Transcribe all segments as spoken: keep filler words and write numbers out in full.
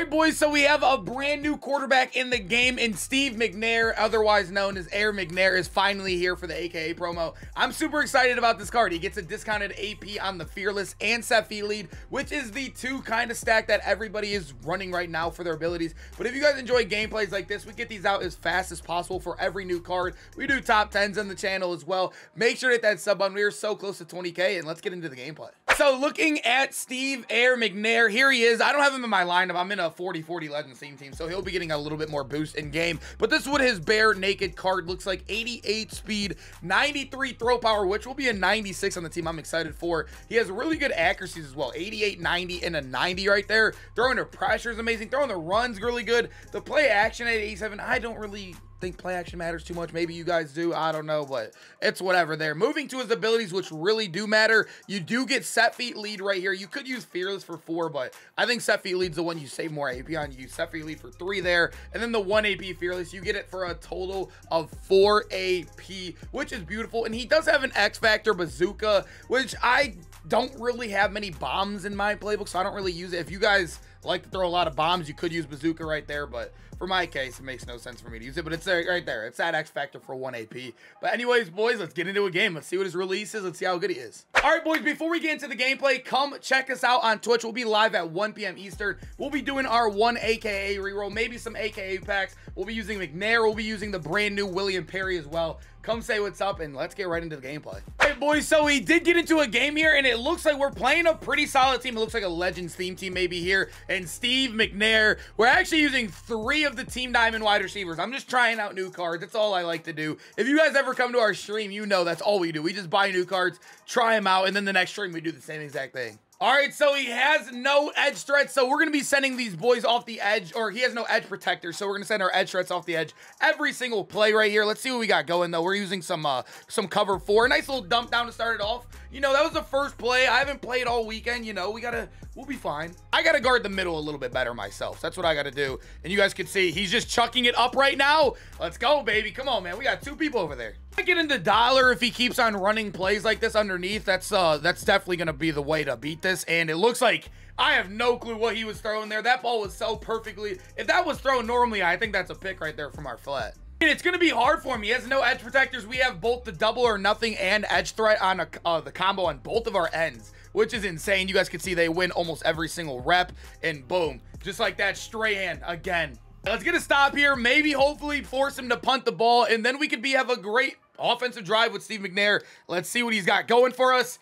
All right, boys, so we have a brand new quarterback in the game, and Steve McNair, otherwise known as Aaron McNair, is finally here for the A K A promo. I'm super excited about this card. He gets a discounted A P on the Fearless and Sefi lead, which is the two kind of stack that everybody is running right now for their abilities. But if you guys enjoy gameplays like this, we get these out as fast as possible for every new card. We do top tens on the channel as well. Make sure to hit that sub button. We are so close to twenty K, and let's get into the gameplay. So looking at Steve Aaron McNair, here he is. I don't have him in my lineup. I'm in a forty forty Legends theme team, so he'll be getting a little bit more boost in game. But this is what his bare naked card looks like. eighty-eight speed, ninety-three throw power, which will be a ninety-six on the team. I'm excited for. He has really good accuracies as well. eighty-eight, ninety, and a ninety right there. Throwing the pressure is amazing. Throwing the runs really good. The play action at eighty-seven, I don't really think play action matters too much. Maybe you guys do, I don't know, but it's whatever there. Moving to his abilities, which really do matter. You do get Sefi lead right here. You could use Fearless for four, but I think Sefi lead's the one you save more A P on. You use Sefi lead for three there, and then the one A P Fearless, you get it for a total of four A P, which is beautiful. And he does have an X Factor Bazooka, which I don't really have many bombs in my playbook, so I don't really use it. If you guys like to throw a lot of bombs, you could use Bazooka right there, but for my case, it makes no sense for me to use it, but it's right there. It's that X Factor for one A P. But anyways, boys, let's get into a game. Let's see what his release is. Let's see how good he is. All right, boys, before we get into the gameplay, come check us out on Twitch. We'll be live at one P M Eastern. We'll be doing our one A K A reroll, maybe some A K A packs. We'll be using McNair. We'll be using the brand new William Perry as well. Come say what's up, and let's get right into the gameplay. All right, boys, so we did get into a game here, and it looks like we're playing a pretty solid team. It looks like a Legends theme team maybe here, and Steve McNair. We're actually using three of the Team Diamond wide receivers. I'm just trying out new cards. That's all I like to do. If you guys ever come to our stream, you know that's all we do. We just buy new cards, try them out, and then the next stream we do the same exact thing. All right, so he has no edge threats, so we're going to be sending these boys off the edge, or he has no edge protector, so we're going to send our edge threats off the edge every single play right here. Let's see what we got going, though. We're using some uh, some cover four. Nice little dump down to start it off. You know, that was the first play. I haven't played all weekend. You know, we got to, we'll be fine. I got to guard the middle a little bit better myself. That's what I got to do, and you guys can see he's just chucking it up right now. Let's go, baby. Come on, man. We got two people over there. I get into dollar if he keeps on running plays like this underneath. That's uh that's definitely gonna be the way to beat this. And it looks like I have no clue what he was throwing there. That ball was so perfectly, if that was thrown normally, I think that's a pick right there from our flat. And it's gonna be hard for him. He has no edge protectors. We have both the double or nothing and edge threat on a, uh, the combo on both of our ends, which is insane. You guys can see they win almost every single rep, and boom, just like that, stray hand again. Let's get a stop here. Maybe, hopefully, force him to punt the ball, and then we could be have a great offensive drive with Steve McNair. Let's see what he's got going for us.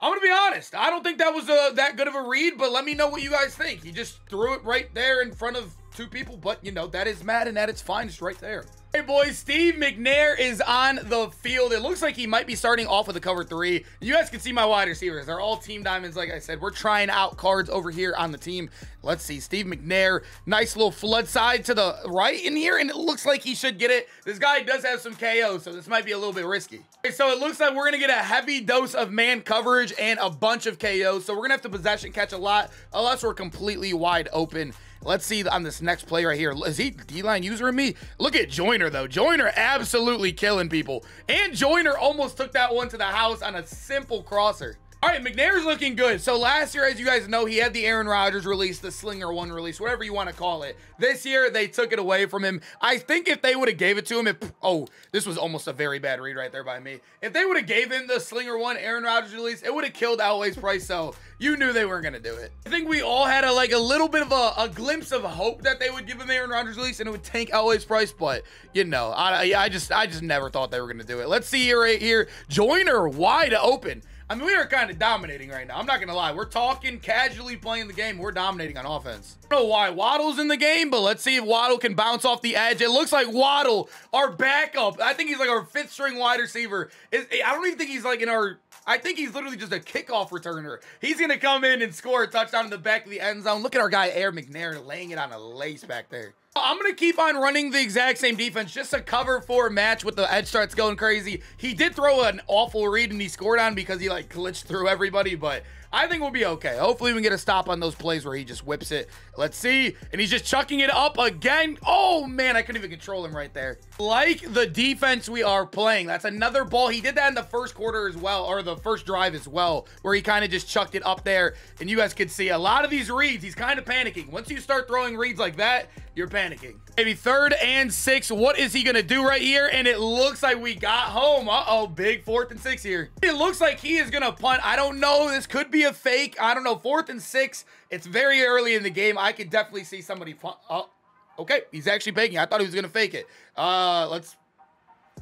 I'm going to be honest. I don't think that was a, that good of a read, but let me know what you guys think. He just threw it right there in front of two people, but, you know, that is Madden at its finest right there. Hey, boys, Steve McNair is on the field. It looks like he might be starting off with a cover three. You guys can see my wide receivers. They're all Team Diamonds, like I said. We're trying out cards over here on the team. Let's see. Steve McNair, nice little flood side to the right in here, and it looks like he should get it. This guy does have some K Os, so this might be a little bit risky. Okay, so it looks like we're going to get a heavy dose of man coverage and a bunch of K Os, so we're going to have to possession catch a lot unless we're completely wide open. Let's see on this next play right here. Is he D-line usering me? Look at Joyner, though. Joyner absolutely killing people. And Joyner almost took that one to the house on a simple crosser. All right, McNair's looking good. So last year, as you guys know, he had the Aaron Rodgers release, the Slinger one release, whatever you want to call it. This year, they took it away from him. I think if they would have gave it to him, if, oh, this was almost a very bad read right there by me. If they would have gave him the Slinger one Aaron Rodgers release, it would have killed Elway's price, so you knew they weren't going to do it. I think we all had a, like a little bit of a, a glimpse of hope that they would give him Aaron Rodgers release and it would tank Elway's price, but, you know, I, I, just, I just never thought they were going to do it. Let's see here right here. Joyner wide open. I mean, we are kind of dominating right now. I'm not going to lie. We're talking, casually playing the game. We're dominating on offense. I don't know why Waddle's in the game, but let's see if Waddle can bounce off the edge. It looks like Waddle, our backup, I think he's like our fifth string wide receiver. Is I don't even think he's like in our, I think he's literally just a kickoff returner. He's going to come in and score a touchdown in the back of the end zone. Look at our guy, Aaron McNair, laying it on a lace back there. I'm going to keep on running the exact same defense, just a cover four match with the edge starts going crazy. He did throw an awful read and he scored on because he like glitched through everybody, but I think we'll be okay. Hopefully we can get a stop on those plays where he just whips it. Let's see. And he's just chucking it up again. Oh, man, I couldn't even control him right there. Like the defense we are playing. That's another ball. He did that in the first quarter as well, or the first drive as well, where he kind of just chucked it up there. And you guys could see a lot of these reads, he's kind of panicking. Once you start throwing reads like that, you're panicking. Maybe third and six. What is he going to do right here? And it looks like we got home. Uh-oh, big fourth and six here. It looks like he is going to punt. I don't know. This could be a fake. I don't know. Fourth and six. It's very early in the game. I could definitely see somebody punt. Oh, okay. He's actually faking. I thought he was going to fake it. Uh, let's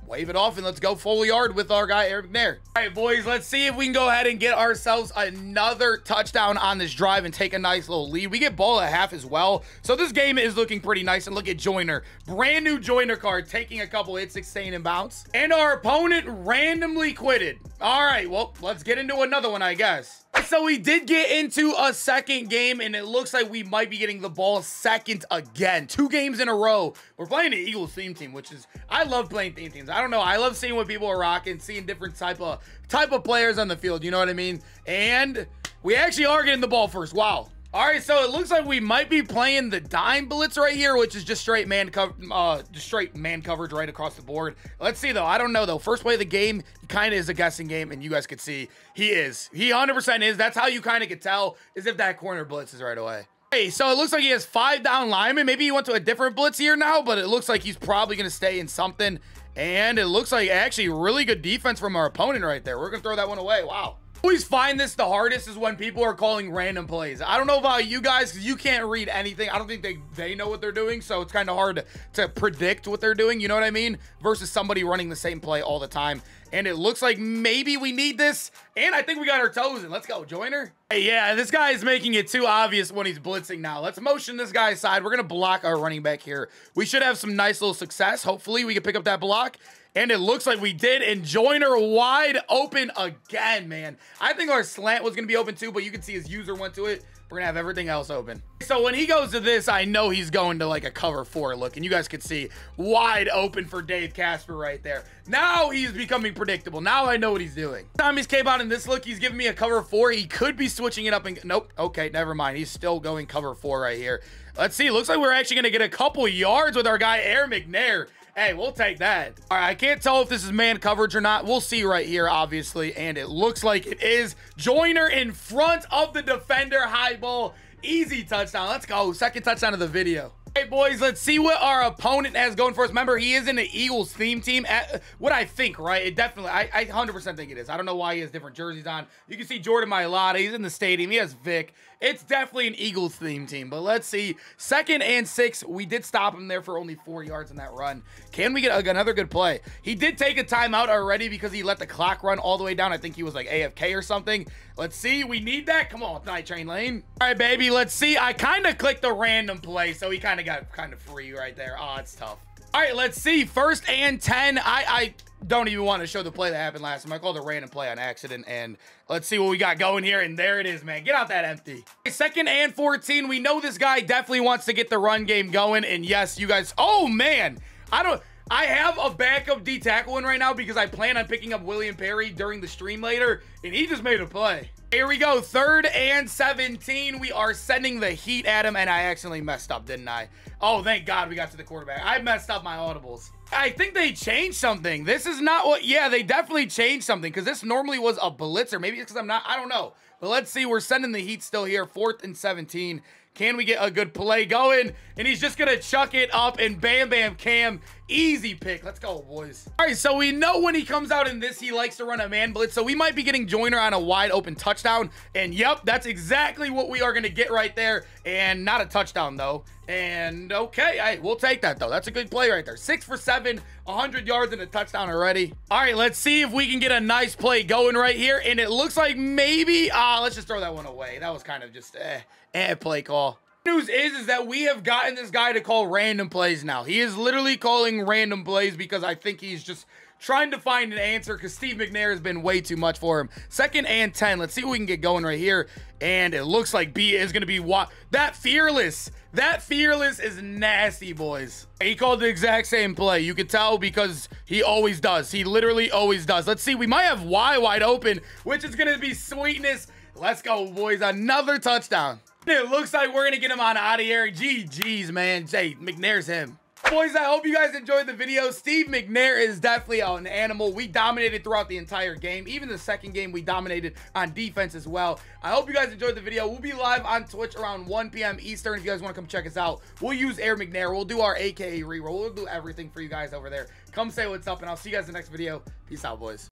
wave it off and let's go full yard with our guy Aaron McNair. All right, boys, let's see if we can go ahead and get ourselves another touchdown on this drive and take a nice little lead. We get ball at half as well, so this game is looking pretty nice. And look at Joyner, brand new Joyner card, taking a couple hits, sustain and bounce, and our opponent randomly quitted. All right, well, let's get into another one, I guess. So we did get into a second game, and it looks like we might be getting the ball second again. Two games in a row. We're playing an Eagles theme team, which is, I love playing theme teams. I don't know. I love seeing what people are rocking, seeing different type of type of players on the field. You know what I mean? And we actually are getting the ball first. Wow. All right, so it looks like we might be playing the dime blitz right here, which is just straight man cover, uh, just straight man coverage right across the board. Let's see though. I don't know though. First play of the game kind of is a guessing game, and you guys could see he is. He one hundred percent is. That's how you kind of could tell, is if that corner blitzes right away. Hey, so it looks like he has five down linemen. Maybe he went to a different blitz here now, but it looks like he's probably gonna stay in something. And it looks like actually really good defense from our opponent right there. We're gonna throw that one away. Wow. Always find this the hardest is when people are calling random plays. I don't know about you guys, because you can't read anything. I don't think they they know what they're doing, so it's kind of hard to, to predict what they're doing, you know what I mean, versus somebody running the same play all the time. And it looks like maybe we need this, and I think we got our toes in. Let's go, Joyner. Hey, yeah, this guy is making it too obvious when he's blitzing now. Let's motion this guy aside. We're gonna block our running back here. We should have some nice little success. Hopefully we can pick up that block. And it looks like we did, and Joyner wide open again, man. I think our slant was gonna be open too, but you can see his user went to it. We're gonna have everything else open. So when he goes to this, I know he's going to like a cover four look, and you guys could see wide open for Dave Casper right there. Now he's becoming predictable. Now I know what he's doing. Tommy's came out in this look. He's giving me a cover four. He could be switching it up and nope. Okay, never mind. He's still going cover four right here. Let's see. Looks like we're actually gonna get a couple yards with our guy Aaron McNair. Hey, we'll take that. All right, I can't tell if this is man coverage or not. We'll see right here, obviously, and it looks like it is. Joyner in front of the defender, high ball, easy touchdown. Let's go, second touchdown of the video. Hey, boys, let's see what our opponent has going for us. Remember, he is in the Eagles theme team. At, what I think, right? It definitely, I, I one hundred percent think it is. I don't know why he has different jerseys on. You can see Jordan Mailata. He's in the stadium. He has Vic. It's definitely an Eagles theme team, but let's see. Second and six. We did stop him there for only four yards in that run. Can we get a, another good play? He did take a timeout already because he let the clock run all the way down. I think he was like A F K or something. Let's see. We need that. Come on, Night Train Lane. All right, baby. Let's see. I kind of clicked the random play, so he kind of got kind of free right there. Oh, it's tough. All right, let's see. First and ten. I I don't even want to show the play that happened last time. I called a random play on accident, and let's see what we got going here. And there it is, man. Get out that empty. Second and fourteen. We know this guy definitely wants to get the run game going. And yes, you guys. Oh man, I don't. I have a backup D tackle in right now because I plan on picking up William Perry during the stream later, and he just made a play. Here we go, third and seventeen. We are sending the heat at him, and I accidentally messed up, didn't I? Oh, thank God we got to the quarterback. I messed up my audibles. I think they changed something. This is not what, yeah, they definitely changed something because this normally was a blitzer. Maybe it's because I'm not, I don't know. But let's see, we're sending the heat still here, fourth and seventeen. Can we get a good play going? And he's just gonna chuck it up, and bam, bam, Cam. Easy pick. Let's go, boys. All right, so we know when he comes out in this, he likes to run a man blitz. So we might be getting Joyner on a wide open touchdown. And yep, that's exactly what we are gonna get right there. And not a touchdown though. And okay, I, we'll take that though. That's a good play right there. Six for seven, one hundred yards and a touchdown already. All right, let's see if we can get a nice play going right here. And it looks like maybe, ah, uh, let's just throw that one away. That was kind of just eh, eh, play call. News is is that we have gotten this guy to call random plays now. He is literally calling random plays because I think he's just trying to find an answer because Steve McNair has been way too much for him. Second and ten. Let's see what we can get going right here. And it looks like B is going to be wa- that fearless. That fearless is nasty, boys. He called the exact same play. You could tell because he always does. He literally always does. Let's see. We might have Y wide open, which is going to be sweetness. Let's go, boys. Another touchdown. It looks like we're going to get him on out of here. G G's, man. Jay, McNair's him. Boys, I hope you guys enjoyed the video. Steve McNair is definitely an animal. We dominated throughout the entire game. Even the second game, we dominated on defense as well. I hope you guys enjoyed the video. We'll be live on Twitch around one P M Eastern. If you guys want to come check us out, we'll use Air McNair. We'll do our A K A reroll. We'll do everything for you guys over there. Come say what's up, and I'll see you guys in the next video. Peace out, boys.